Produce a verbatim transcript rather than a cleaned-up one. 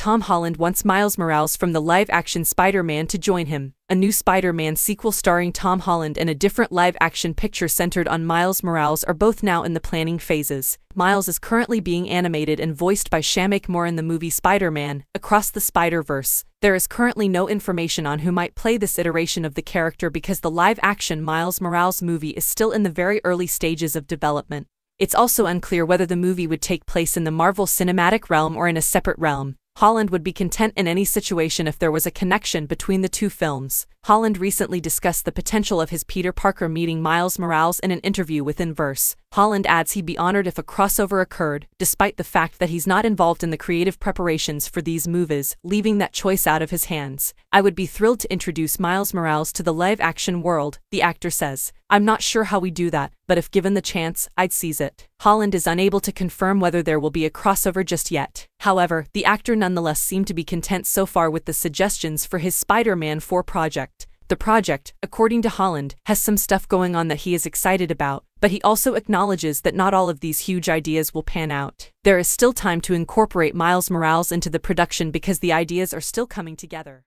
Tom Holland wants Miles Morales from the live-action Spider-Man to join him. A new Spider-Man sequel starring Tom Holland and a different live-action picture centered on Miles Morales are both now in the planning phases. Miles is currently being animated and voiced by Shameik Moore in the movie Spider-Man: Across the Spider-Verse. There is currently no information on who might play this iteration of the character because the live-action Miles Morales movie is still in the very early stages of development. It's also unclear whether the movie would take place in the Marvel Cinematic Realm or in a separate realm. Holland would be content in any situation if there was a connection between the two films. Holland recently discussed the potential of his Peter Parker meeting Miles Morales in an interview with Inverse. Holland adds he'd be honored if a crossover occurred, despite the fact that he's not involved in the creative preparations for these movies, leaving that choice out of his hands. "I would be thrilled to introduce Miles Morales to the live-action world," the actor says. "I'm not sure how we do that, but if given the chance, I'd seize it." Holland is unable to confirm whether there will be a crossover just yet. However, the actor nonetheless seemed to be content so far with the suggestions for his Spider-Man four project. The project, according to Holland, has some stuff going on that he is excited about, but he also acknowledges that not all of these huge ideas will pan out. There is still time to incorporate Miles Morales into the production because the ideas are still coming together.